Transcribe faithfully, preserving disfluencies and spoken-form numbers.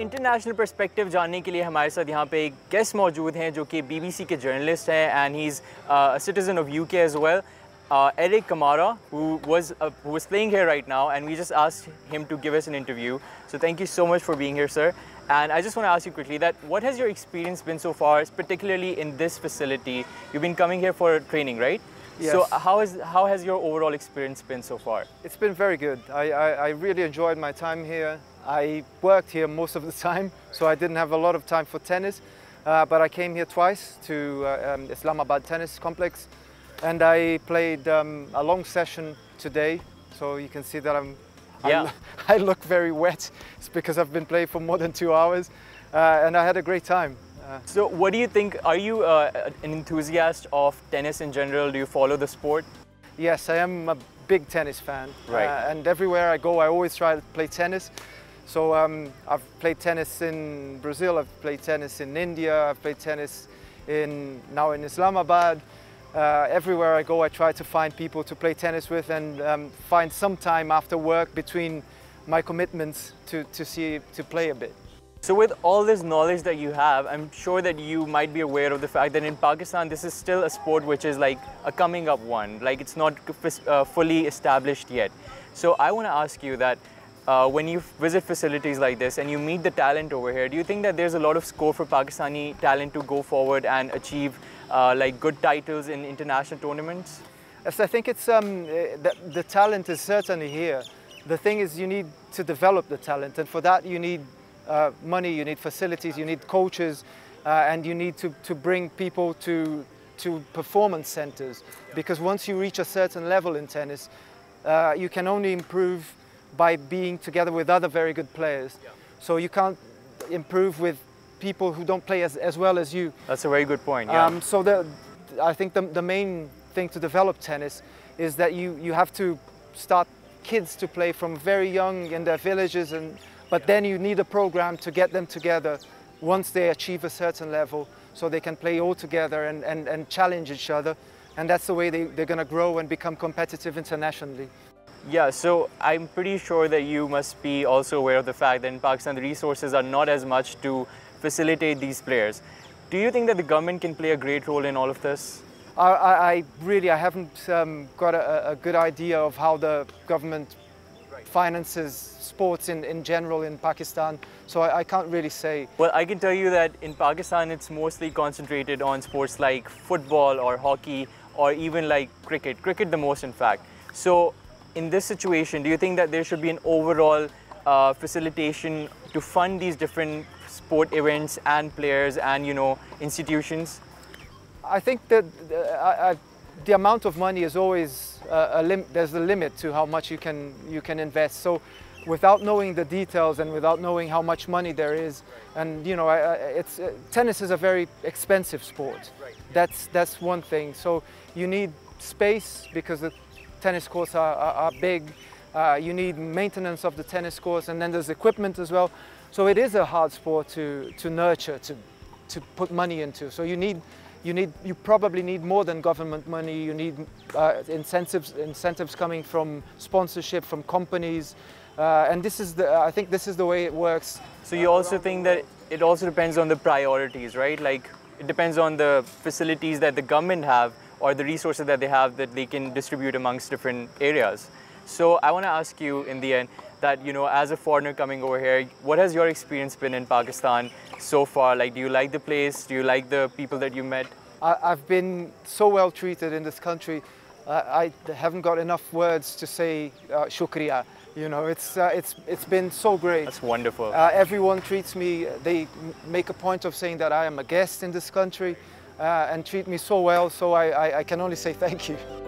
International perspective जानने के लिए हमारे साथ यहाँ पे एक गेस्ट मौजूद हैं जो कि बीबीसी के जर्नलिस्ट हैं and he is a citizen of UK as well, Eric Cammara, who was uh, who was playing here right now, and we just asked him to give us an interview. So thank you so much for being here, sir. And I just want to ask you quickly that what has your experience been so far, particularly in this facility? You've been coming here for training, right? Yes. So how is how has your overall experience been so far? It's been very good. I I, I really enjoyed my time here. I worked here most of the time, so I didn't have a lot of time for tennis. Uh, but I came here twice to uh, um, Islamabad Tennis Complex. And I played um, a long session today, so you can see that I'm, I'm yeah. I look very wet. It's because I've been playing for more than two hours, uh, and I had a great time. Uh, so what do you think, are you uh, an enthusiast of tennis in general? Do you follow the sport? Yes, I am a big tennis fan. Right. Uh, and everywhere I go, I always try to play tennis. So um, I've played tennis in Brazil, I've played tennis in India, I've played tennis in now in Islamabad. Uh, everywhere I go, I try to find people to play tennis with and um, find some time after work between my commitments to, to see to play a bit. So with all this knowledge that you have, I'm sure that you might be aware of the fact that in Pakistan, this is still a sport which is like a coming up one, like it's not uh, fully established yet. So I want to ask you that uh, when you visit facilities like this and you meet the talent over here, do you think that there's a lot of scope for Pakistani talent to go forward and achieve Uh, like good titles in international tournaments? Yes, I think it's um, the, the talent is certainly here. The thing is, you need to develop the talent, and for that you need uh, money, you need facilities, you need coaches, uh, and you need to, to bring people to, to performance centers. Because once you reach a certain level in tennis, uh, you can only improve by being together with other very good players. So you can't improve with people who don't play as, as well as you. That's a very good point, yeah. Um, so the, I think the, the main thing to develop tennis is that you, you have to start kids to play from very young in their villages, and, but yeah. then you need a program to get them together once they achieve a certain level so they can play all together and, and, and challenge each other. And that's the way they, they're going to grow and become competitive internationally. Yeah, so I'm pretty sure that you must be also aware of the fact that in Pakistan the resources are not as much to facilitate these players. Do you think that the government can play a great role in all of this? I, I really, I haven't um, got a, a good idea of how the government finances sports in, in general in Pakistan, so I, I can't really say. Well, I can tell you that in Pakistan it's mostly concentrated on sports like football or hockey or even like cricket, cricket the most in fact. So in this situation, do you think that there should be an overall Uh, facilitation to fund these different sport events and players and, you know, institutions? I think that uh, I, I, the amount of money is always uh, a lim there's a limit to how much you can you can invest. So without knowing the details and without knowing how much money there is, and you know, I, I, it's uh, tennis is a very expensive sport. That's that's one thing. So you need space because the tennis courts are, are, are big. Uh, you need maintenance of the tennis courts, and then there's equipment as well. So it is a hard sport to, to nurture, to, to put money into. So you need, you need, you probably need more than government money. You need uh, incentives, incentives coming from sponsorship, from companies. Uh, and this is the, I think this is the way it works. So you also think that it also depends on the priorities, right? Like it depends on the facilities that the government have or the resources that they have that they can distribute amongst different areas. So I want to ask you in the end that, you know, as a foreigner coming over here, what has your experience been in Pakistan so far? Like, do you like the place? Do you like the people that you met? I, I've been so well treated in this country. Uh, I haven't got enough words to say uh, shukriya. You know, it's, uh, it's, it's been so great. That's wonderful. Uh, everyone treats me, they make a point of saying that I am a guest in this country uh, and treat me so well. So I, I, I can only say thank you.